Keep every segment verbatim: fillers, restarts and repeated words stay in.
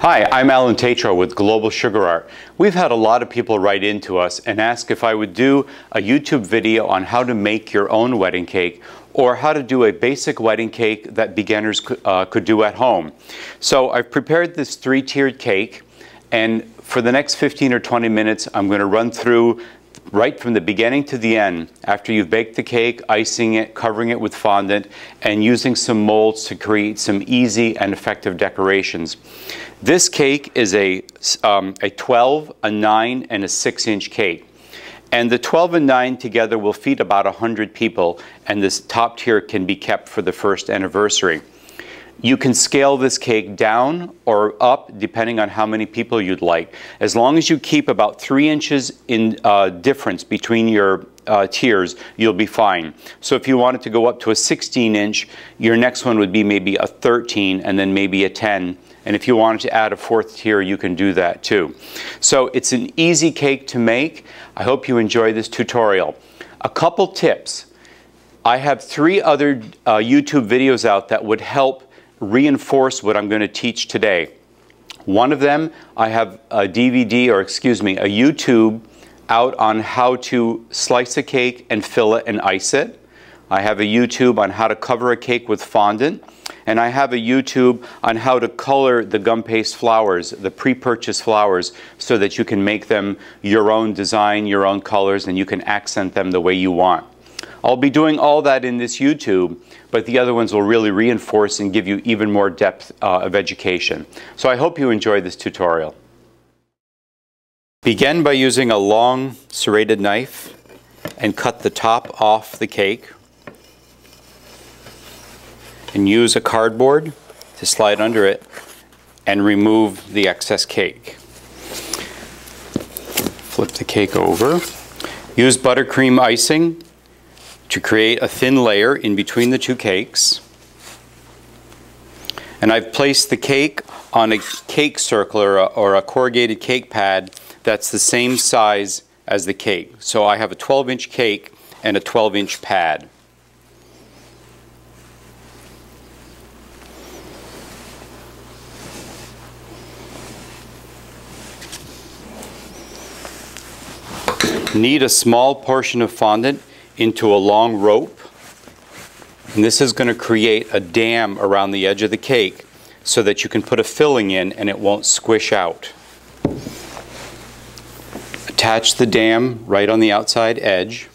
Hi, I'm Alan Tetreault with Global Sugar Art. We've had a lot of people write in to us and ask if I would do a YouTube video on how to make your own wedding cake or how to do a basic wedding cake that beginners uh, could do at home. So I've prepared this three-tiered cake, and for the next fifteen or twenty minutes I'm going to run through right from the beginning to the end, after you've baked the cake, icing it, covering it with fondant, and using some molds to create some easy and effective decorations. This cake is a, um, a twelve, a nine, and a six inch cake. And the twelve and nine together will feed about one hundred people, and this top tier can be kept for the first anniversary. You can scale this cake down or up depending on how many people you'd like. As long as you keep about three inches in uh, difference between your uh, tiers, you'll be fine. So if you wanted to go up to a sixteen inch, your next one would be maybe a thirteen and then maybe a ten. And if you wanted to add a fourth tier, you can do that too. So it's an easy cake to make. I hope you enjoy this tutorial. A couple tips. I have three other uh, YouTube videos out that would help reinforce what I'm going to teach today. One of them, I have a D V D, or excuse me, a YouTube out on how to slice a cake and fill it and ice it. I have a YouTube on how to cover a cake with fondant, and I have a YouTube on how to color the gum paste flowers, the pre-purchased flowers, so that you can make them your own design, your own colors, and you can accent them the way you want. I'll be doing all that in this YouTube, but the other ones will really reinforce and give you even more depth uh, of education. So I hope you enjoy this tutorial. Begin by using a long serrated knife and cut the top off the cake, and use a cardboard to slide under it and remove the excess cake. Flip the cake over. Use buttercream icing to create a thin layer in between the two cakes. And I've placed the cake on a cake circle or a, or a corrugated cake pad that's the same size as the cake. So I have a twelve inch cake and a twelve inch pad. Knead a small portion of fondant into a long rope, and this is going to create a dam around the edge of the cake so that you can put a filling in and it won't squish out. Attach the dam right on the outside edge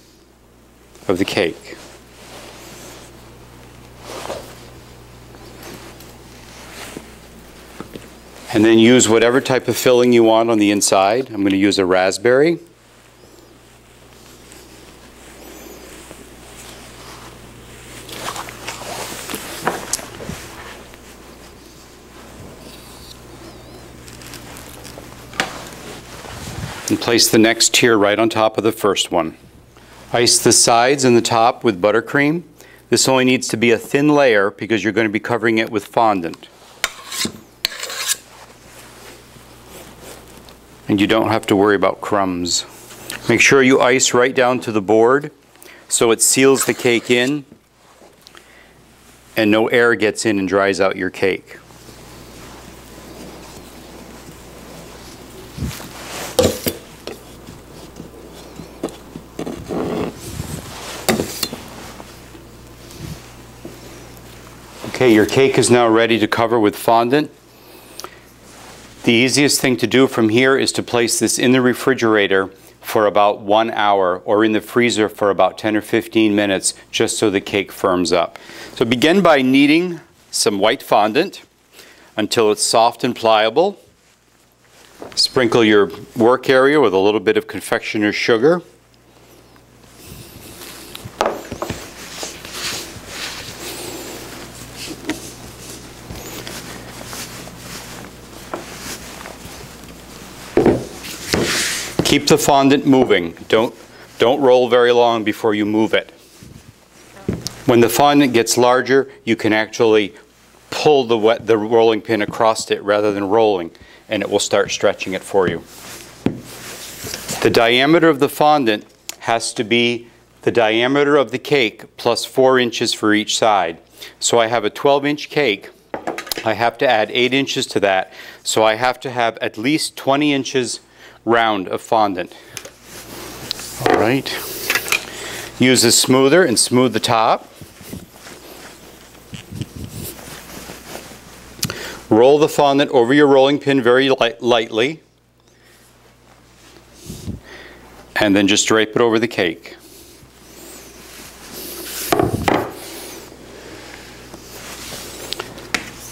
of the cake. And then use whatever type of filling you want on the inside. I'm going to use a raspberry. And place the next tier right on top of the first one. Ice the sides and the top with buttercream. This only needs to be a thin layer because you're going to be covering it with fondant. And you don't have to worry about crumbs. Make sure you ice right down to the board so it seals the cake in and no air gets in and dries out your cake. Okay, your cake is now ready to cover with fondant. The easiest thing to do from here is to place this in the refrigerator for about one hour or in the freezer for about ten or fifteen minutes, just so the cake firms up. So begin by kneading some white fondant until it's soft and pliable. Sprinkle your work area with a little bit of confectioner's sugar. Keep the fondant moving. Don't, don't roll very long before you move it. When the fondant gets larger, you can actually pull the, wet, the rolling pin across it rather than rolling, and it will start stretching it for you. The diameter of the fondant has to be the diameter of the cake plus four inches for each side. So I have a twelve inch cake I have to add eight inches to that. So I have to have at least twenty inches round of fondant. All right. Use a smoother and smooth the top. Roll the fondant over your rolling pin very light lightly. And then just drape it over the cake.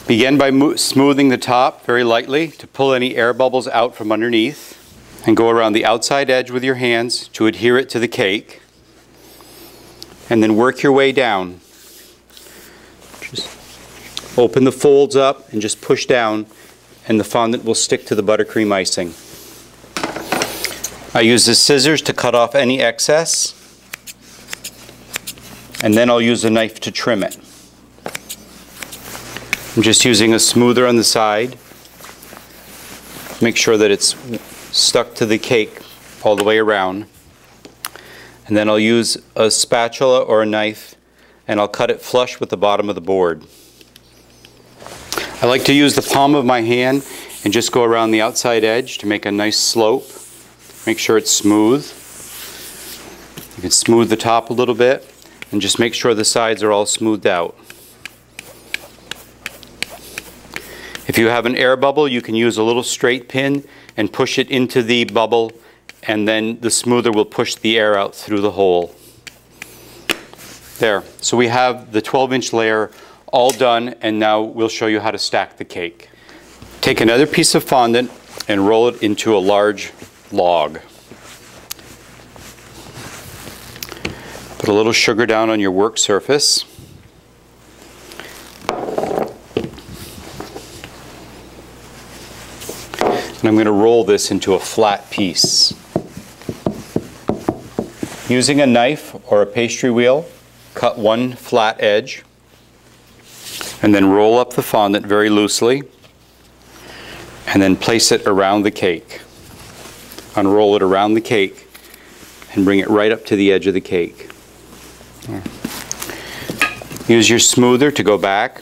Begin by smoothing the top very lightly to pull any air bubbles out from underneath, and go around the outside edge with your hands to adhere it to the cake, and then work your way down. Just open the folds up and just push down, and the fondant will stick to the buttercream icing. I use the scissors to cut off any excess, and then I'll use a knife to trim it. I'm just using a smoother on the side. Make sure that it's stuck to the cake all the way around. And then I'll use a spatula or a knife, and I'll cut it flush with the bottom of the board. I like to use the palm of my hand and just go around the outside edge to make a nice slope. Make sure it's smooth. You can smooth the top a little bit and just make sure the sides are all smoothed out. If you have an air bubble, you can use a little straight pin and push it into the bubble, and then the smoother will push the air out through the hole. There. So we have the twelve inch layer all done, and now we'll show you how to stack the cake. Take another piece of fondant and roll it into a large log. Put a little sugar down on your work surface. And I'm going to roll this into a flat piece. Using a knife or a pastry wheel, cut one flat edge, and then roll up the fondant very loosely, and then place it around the cake. Unroll it around the cake and bring it right up to the edge of the cake. Use your smoother to go back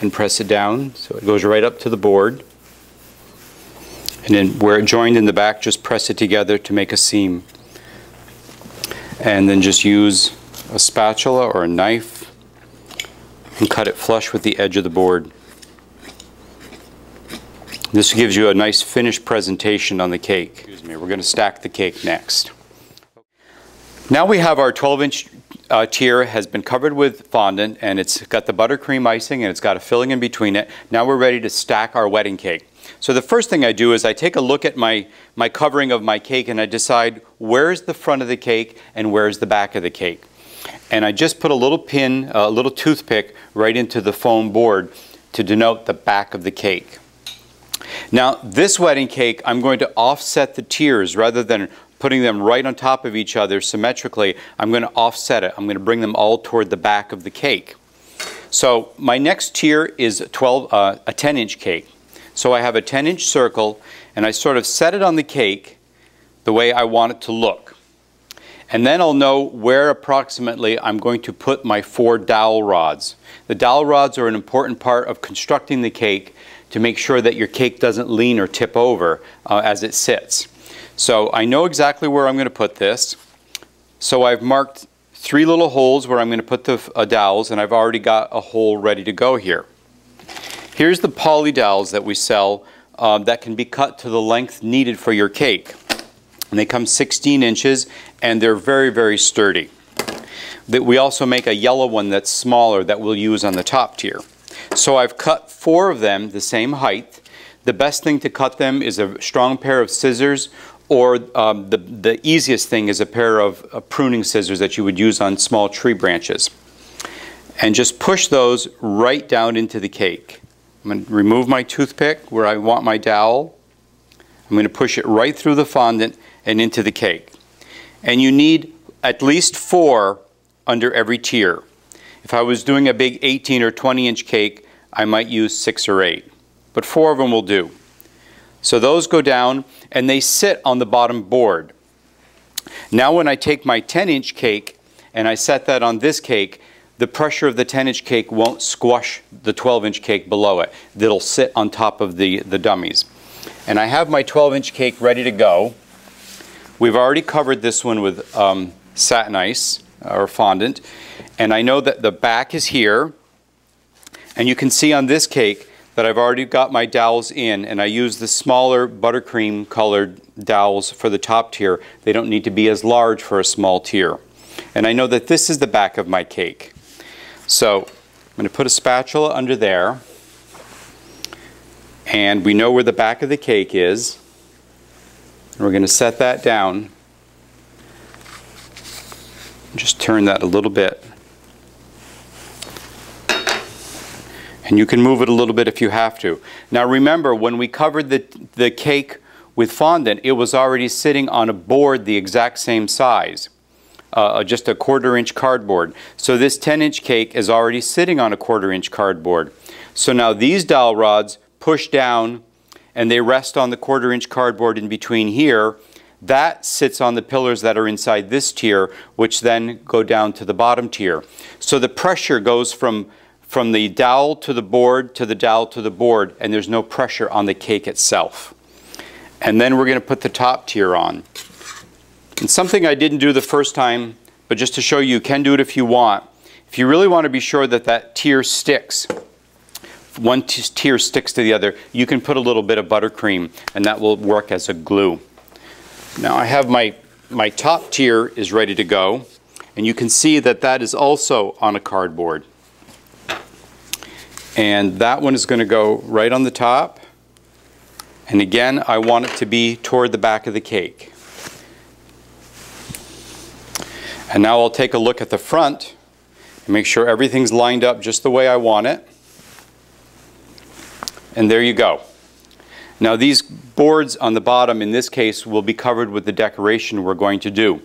and press it down so it goes right up to the board. And then where it joined in the back, just press it together to make a seam. And then just use a spatula or a knife and cut it flush with the edge of the board. This gives you a nice finished presentation on the cake. Excuse me, we're going to stack the cake next. Now we have our twelve inch uh, tier has been covered with fondant, and it's got the buttercream icing and it's got a filling in between it. Now we're ready to stack our wedding cake. So the first thing I do is I take a look at my, my covering of my cake, and I decide where's the front of the cake and where's the back of the cake. And I just put a little pin, a little toothpick right into the foam board to denote the back of the cake. Now this wedding cake, I'm going to offset the tiers rather than putting them right on top of each other symmetrically. I'm going to offset it. I'm going to bring them all toward the back of the cake. So my next tier is twelve, uh, a ten inch cake. So I have a ten inch circle, and I sort of set it on the cake the way I want it to look. And then I'll know where approximately I'm going to put my four dowel rods. The dowel rods are an important part of constructing the cake to make sure that your cake doesn't lean or tip over uh, as it sits. So I know exactly where I'm going to put this. So I've marked three little holes where I'm going to put the uh, dowels, and I've already got a hole ready to go here. Here's the poly dowels that we sell um, that can be cut to the length needed for your cake. And they come sixteen inches, and they're very, very sturdy. That we also make a yellow one that's smaller that we'll use on the top tier. So I've cut four of them the same height. The best thing to cut them is a strong pair of scissors, or um, the, the easiest thing is a pair of uh, pruning scissors that you would use on small tree branches. And just push those right down into the cake. I'm going to remove my toothpick where I want my dowel. I'm going to push it right through the fondant and into the cake. And you need at least four under every tier. If I was doing a big eighteen or twenty inch cake, I might use six or eight. But four of them will do. So those go down, and they sit on the bottom board. Now when I take my ten inch cake and I set that on this cake, the pressure of the ten inch cake won't squash the twelve inch cake below it. That'll sit on top of the, the dummies. And I have my twelve inch cake ready to go. We've already covered this one with um, satin ice or fondant. And I know that the back is here. And you can see on this cake that I've already got my dowels in, and I use the smaller buttercream colored dowels for the top tier. They don't need to be as large for a small tier. And I know that this is the back of my cake. So I'm going to put a spatula under there, and we know where the back of the cake is. And we're going to set that down. Just turn that a little bit. And you can move it a little bit if you have to. Now remember, when we covered the, the cake with fondant, it was already sitting on a board the exact same size, uh, just a quarter inch cardboard. So this ten inch cake is already sitting on a quarter inch cardboard. So now these dowel rods push down and they rest on the quarter inch cardboard in between here. That sits on the pillars that are inside this tier, which then go down to the bottom tier. So the pressure goes from from the dowel to the board to the dowel to the board, and there's no pressure on the cake itself. And then we're going to put the top tier on. And something I didn't do the first time, but just to show you, you can do it if you want. If you really want to be sure that that tier sticks, one tier sticks to the other, you can put a little bit of buttercream, and that will work as a glue. Now I have my, my top tier is ready to go, and you can see that that is also on a cardboard. And that one is going to go right on the top. And again, I want it to be toward the back of the cake. And now I'll take a look at the front and make sure everything's lined up just the way I want it. And there you go. Now these boards on the bottom, in this case, will be covered with the decoration we're going to do.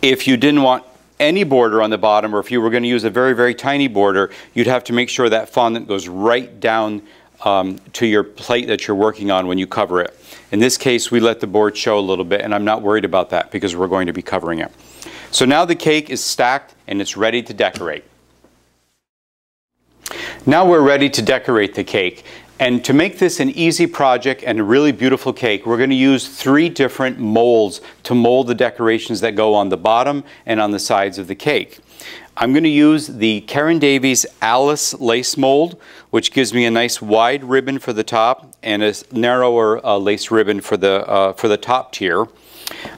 If you didn't want any border on the bottom, or if you were going to use a very, very tiny border, you'd have to make sure that fondant goes right down um, to your plate that you're working on when you cover it. In this case, we let the board show a little bit, and I'm not worried about that because we're going to be covering it. So now the cake is stacked and it's ready to decorate. Now we're ready to decorate the cake. And to make this an easy project and a really beautiful cake, we're going to use three different molds to mold the decorations that go on the bottom and on the sides of the cake. I'm going to use the Karen Davies Alice Lace Mold, which gives me a nice wide ribbon for the top and a narrower uh, lace ribbon for the, uh, for the top tier.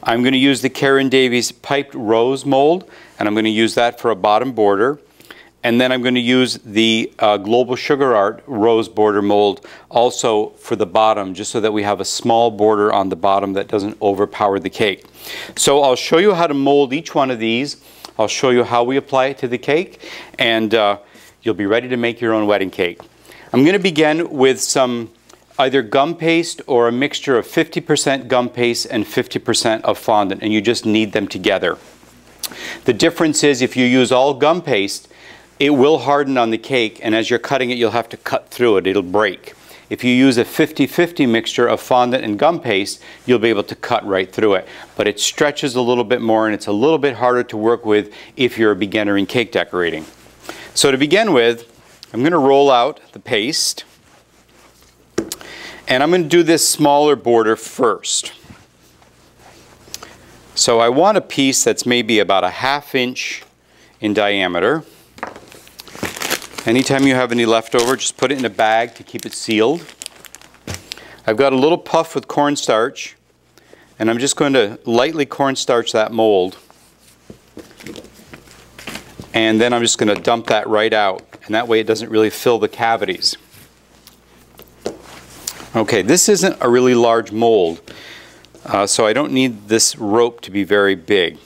I'm going to use the Karen Davies Piped Rose Mold, and I'm going to use that for a bottom border. And then I'm going to use the uh, Global Sugar Art rose border mold also for the bottom, just so that we have a small border on the bottom that doesn't overpower the cake. So I'll show you how to mold each one of these. I'll show you how we apply it to the cake, and uh, you'll be ready to make your own wedding cake. I'm going to begin with some either gum paste or a mixture of fifty percent gum paste and fifty percent of fondant, and you just knead them together. The difference is if you use all gum paste, it will harden on the cake, and as you're cutting it, you'll have to cut through it. It'll break. If you use a fifty fifty mixture of fondant and gum paste, you'll be able to cut right through it. But it stretches a little bit more, and it's a little bit harder to work with if you're a beginner in cake decorating. So to begin with, I'm going to roll out the paste, and I'm going to do this smaller border first. So I want a piece that's maybe about a half inch in diameter. Anytime you have any leftover, just put it in a bag to keep it sealed. I've got a little puff with cornstarch, and I'm just going to lightly cornstarch that mold. And then I'm just going to dump that right out, and that way it doesn't really fill the cavities. Okay, this isn't a really large mold, uh, so I don't need this rope to be very big.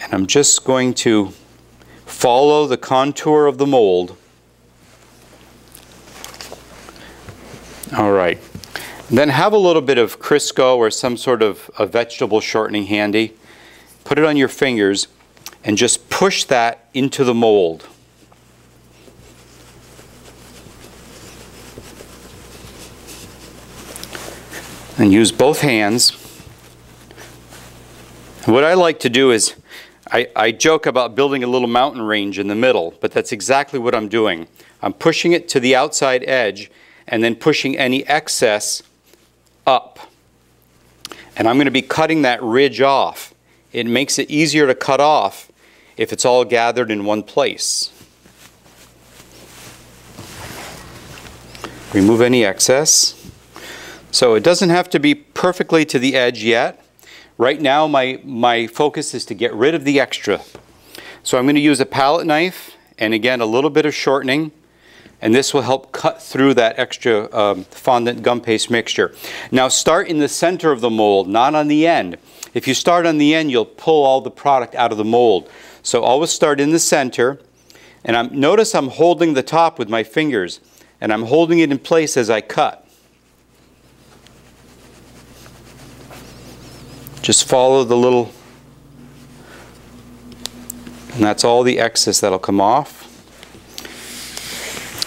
And I'm just going to follow the contour of the mold. All right. Then have a little bit of Crisco or some sort of a vegetable shortening handy. Put it on your fingers and just push that into the mold. And use both hands. What I like to do is I, I joke about building a little mountain range in the middle, but that's exactly what I'm doing. I'm pushing it to the outside edge and then pushing any excess up. And I'm going to be cutting that ridge off. It makes it easier to cut off if it's all gathered in one place. Remove any excess. So it doesn't have to be perfectly to the edge yet. Right now my, my focus is to get rid of the extra. So I'm going to use a palette knife and again a little bit of shortening, and this will help cut through that extra um, fondant gum paste mixture. Now start in the center of the mold, not on the end. If you start on the end, you'll pull all the product out of the mold. So always start in the center, and I'm, notice I'm holding the top with my fingers, and I'm holding it in place as I cut. Just follow the little, and that's all the excess that'll come off.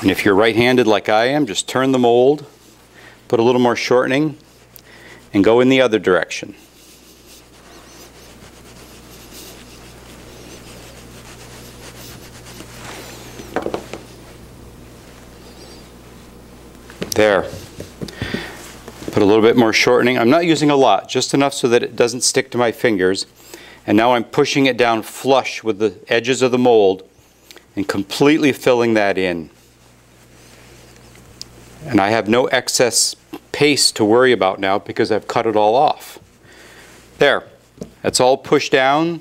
And if you're right-handed like I am, just turn the mold, put a little more shortening, and go in the other direction. There. Put a little bit more shortening. I'm not using a lot, just enough so that it doesn't stick to my fingers. And now I'm pushing it down flush with the edges of the mold and completely filling that in. And I have no excess paste to worry about now because I've cut it all off. There. That's all pushed down.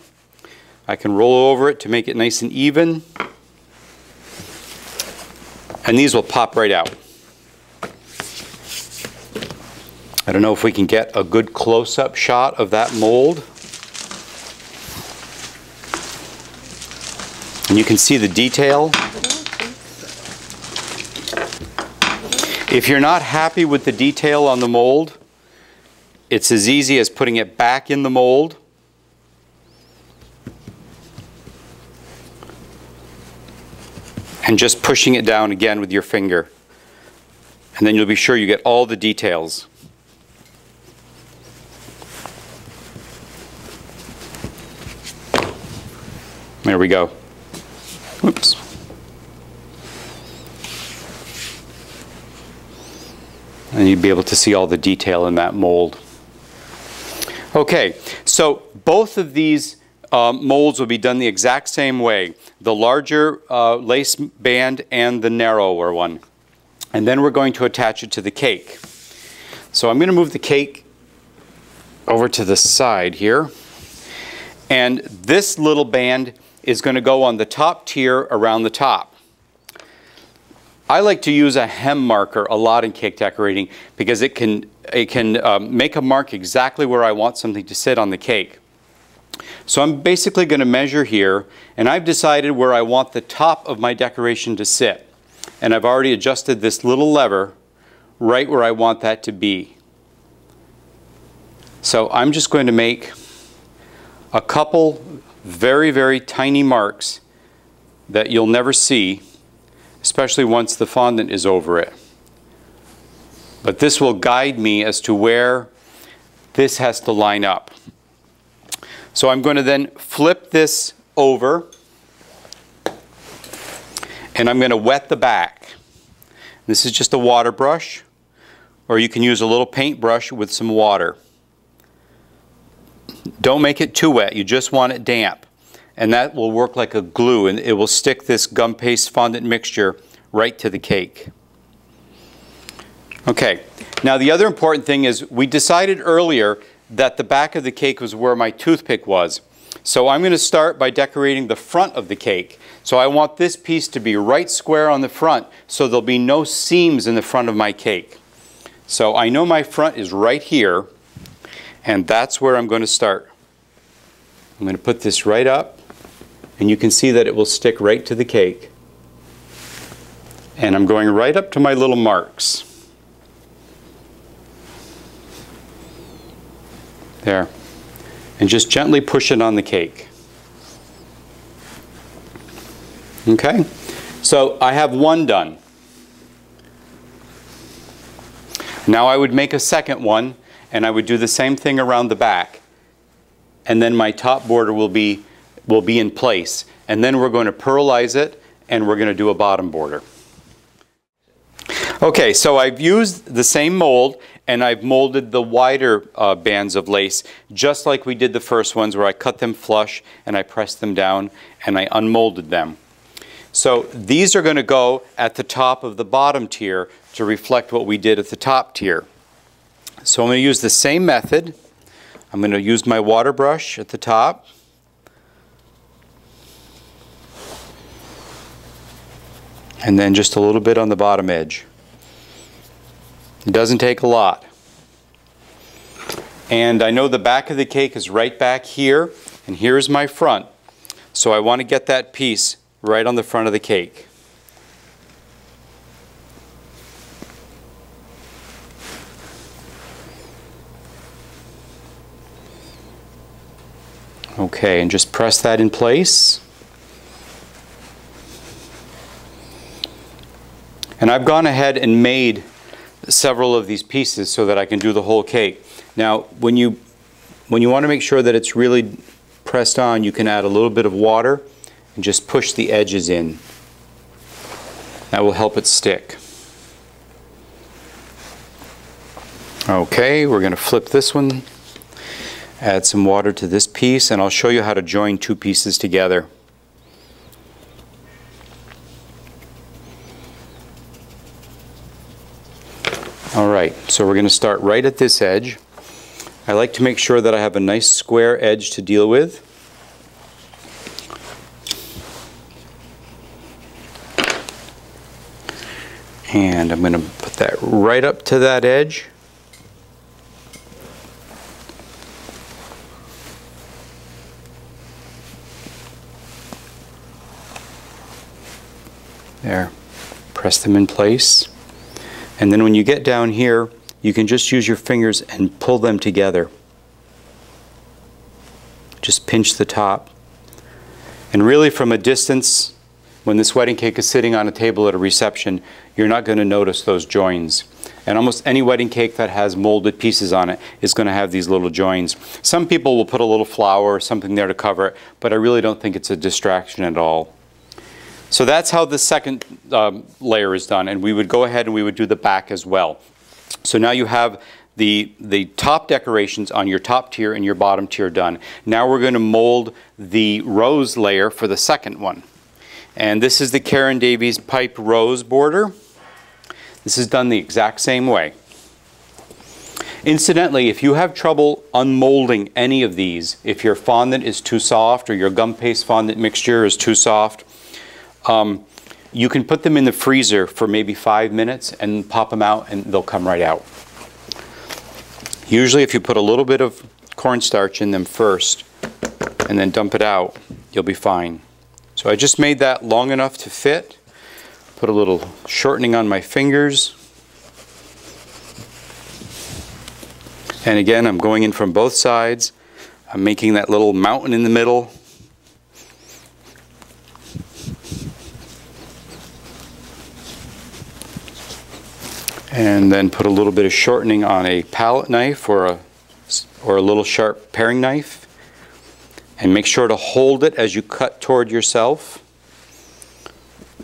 I can roll over it to make it nice and even. And these will pop right out. I don't know if we can get a good close-up shot of that mold. And you can see the detail. If you're not happy with the detail on the mold, it's as easy as putting it back in the mold. And just pushing it down again with your finger. And then you'll be sure you get all the details. There we go. Oops. And you'd be able to see all the detail in that mold. Okay, so both of these um, molds will be done the exact same way. The larger uh, lace band and the narrower one. And then we're going to attach it to the cake. So I'm going to move the cake over to the side here. And this little band is going to go on the top tier around the top. I like to use a hem marker a lot in cake decorating because it can, it can um, make a mark exactly where I want something to sit on the cake. So I'm basically going to measure here, and I've decided where I want the top of my decoration to sit. And I've already adjusted this little lever right where I want that to be. So I'm just going to make a couple very, very tiny marks that you'll never see, especially once the fondant is over it. But this will guide me as to where this has to line up. So I'm going to then flip this over, and I'm going to wet the back. This is just a water brush, or you can use a little paintbrush with some water. Don't make it too wet, you just want it damp. And that will work like a glue, and it will stick this gum paste fondant mixture right to the cake. Okay, now the other important thing is we decided earlier that the back of the cake was where my toothpick was. So I'm going to start by decorating the front of the cake. So I want this piece to be right square on the front, so there'll be no seams in the front of my cake. So I know my front is right here. And that's where I'm going to start. I'm going to put this right up, and you can see that it will stick right to the cake. And I'm going right up to my little marks. There. And just gently push it on the cake. Okay? So I have one done. Now I would make a second one. And I would do the same thing around the back. And then my top border will be will be in place. And then we're going to purlize it and we're going to do a bottom border. Okay, so I've used the same mold and I've molded the wider uh, bands of lace just like we did the first ones, where I cut them flush and I pressed them down and I unmolded them. So these are going to go at the top of the bottom tier to reflect what we did at the top tier. So I'm going to use the same method. I'm going to use my water brush at the top. And then just a little bit on the bottom edge. It doesn't take a lot. And I know the back of the cake is right back here, and here's my front. So I want to get that piece right on the front of the cake. Okay, and just press that in place. And I've gone ahead and made several of these pieces so that I can do the whole cake. Now, when you, when you want to make sure that it's really pressed on, you can add a little bit of water and just push the edges in. That will help it stick. Okay, we're going to flip this one, add some water to this piece, and I'll show you how to join two pieces together. All right, so we're going to start right at this edge. I like to make sure that I have a nice square edge to deal with. And I'm going to put that right up to that edge. There, press them in place. And then when you get down here, you can just use your fingers and pull them together. Just pinch the top. And really from a distance, when this wedding cake is sitting on a table at a reception, you're not going to notice those joins. And almost any wedding cake that has molded pieces on it is going to have these little joins. Some people will put a little flower or something there to cover it, but I really don't think it's a distraction at all. So that's how the second um, layer is done, and we would go ahead and we would do the back as well. So now you have the, the top decorations on your top tier and your bottom tier done. Now we're going to mold the rose layer for the second one. And this is the Karen Davies piped rose border. This is done the exact same way. Incidentally, if you have trouble unmolding any of these, if your fondant is too soft or your gum paste fondant mixture is too soft, Um, you can put them in the freezer for maybe five minutes and pop them out and they'll come right out. Usually if you put a little bit of cornstarch in them first and then dump it out, you'll be fine. So I just made that long enough to fit. Put a little shortening on my fingers. And again, I'm going in from both sides. I'm making that little mountain in the middle. And then put a little bit of shortening on a palette knife or a, or a little sharp paring knife. And make sure to hold it as you cut toward yourself.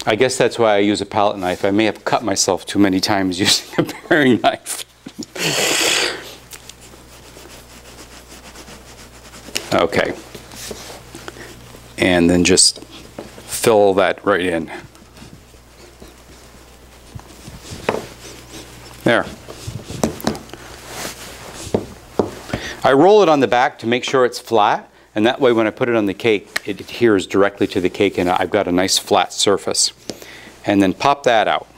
I guess that's why I use a palette knife. I may have cut myself too many times using a paring knife. Okay. And then just fill that right in. There. I roll it on the back to make sure it's flat, and that way when I put it on the cake, it adheres directly to the cake and I've got a nice flat surface. And then pop that out.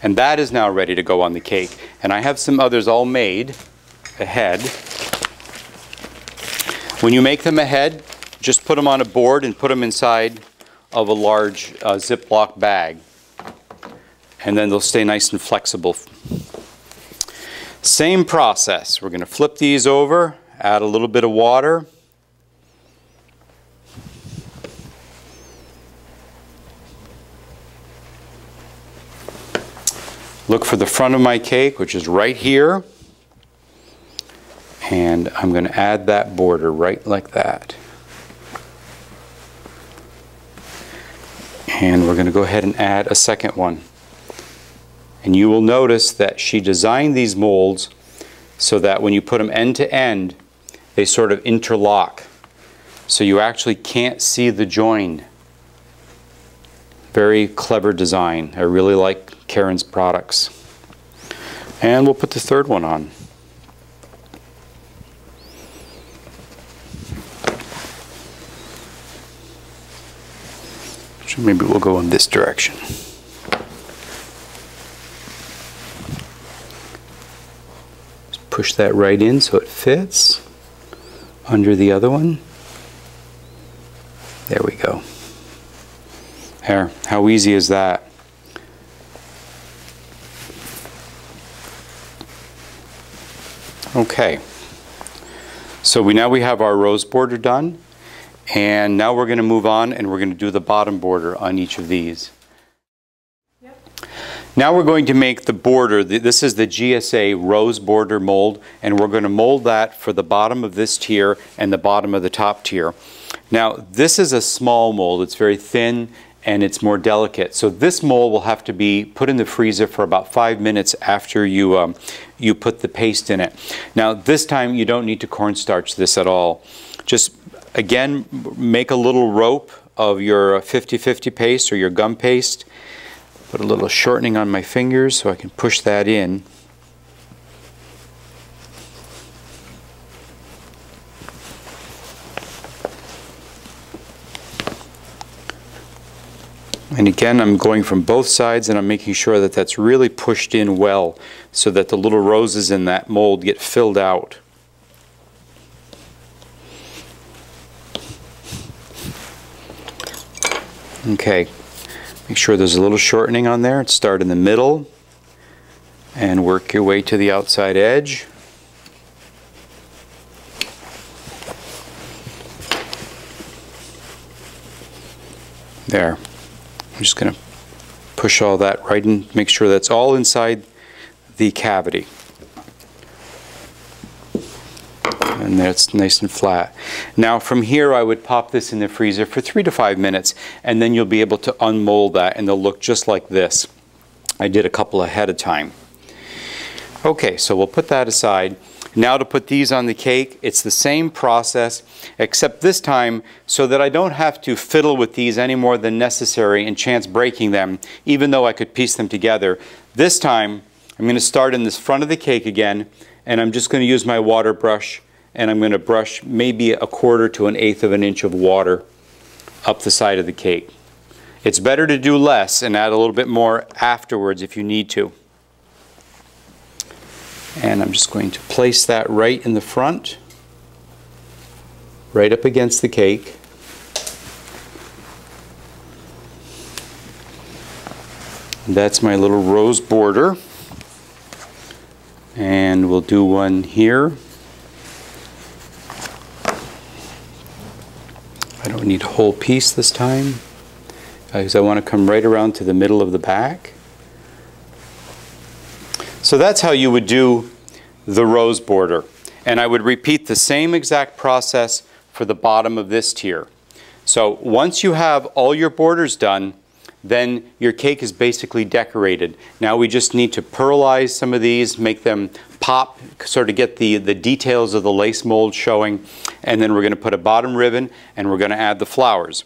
And that is now ready to go on the cake. And I have some others all made ahead. When you make them ahead, just put them on a board and put them inside of a large uh, Ziploc bag. And then they'll stay nice and flexible. Same process. We're going to flip these over, add a little bit of water. Look for the front of my cake, which is right here. And I'm going to add that border right like that. And we're going to go ahead and add a second one. And you will notice that she designed these molds so that when you put them end to end, they sort of interlock. So you actually can't see the join. Very clever design. I really like Karen's products. And we'll put the third one on. So maybe we'll go in this direction. Just push that right in so it fits under the other one. There we go. There, how easy is that? Okay, so we now we have our rose border done, and now we're going to move on and we're going to do the bottom border on each of these. Yep. Now we're going to make the border. This is the G S A rose border mold, and we're going to mold that for the bottom of this tier and the bottom of the top tier. Now this is a small mold, it's very thin and it's more delicate. So this mold will have to be put in the freezer for about five minutes after you, um, you put the paste in it. Now this time you don't need to cornstarch this at all. Just again make a little rope of your fifty fifty paste or your gum paste. Put a little shortening on my fingers so I can push that in. And again, I'm going from both sides and I'm making sure that that's really pushed in well so that the little roses in that mold get filled out. Okay, make sure there's a little shortening on there. Start in the middle and work your way to the outside edge. There. I'm just going to push all that right in, make sure that's all inside the cavity. And that's nice and flat. Now from here I would pop this in the freezer for three to five minutes and then you'll be able to unmold that and they'll look just like this. I did a couple ahead of time. Okay, so we'll put that aside. Now to put these on the cake, it's the same process, except this time so that I don't have to fiddle with these any more than necessary and chance breaking them, even though I could piece them together. This time, I'm going to start in this front of the cake again, and I'm just going to use my water brush, and I'm going to brush maybe a quarter to an eighth of an inch of water up the side of the cake. It's better to do less and add a little bit more afterwards if you need to. And I'm just going to place that right in the front, right up against the cake. That's my little rose border. And we'll do one here. I don't need a whole piece this time because I want to come right around to the middle of the back. So that's how you would do the rose border. And I would repeat the same exact process for the bottom of this tier. So once you have all your borders done, then your cake is basically decorated. Now we just need to pearlize some of these, make them pop, sort of get the, the details of the lace mold showing. And then we're going to put a bottom ribbon and we're going to add the flowers.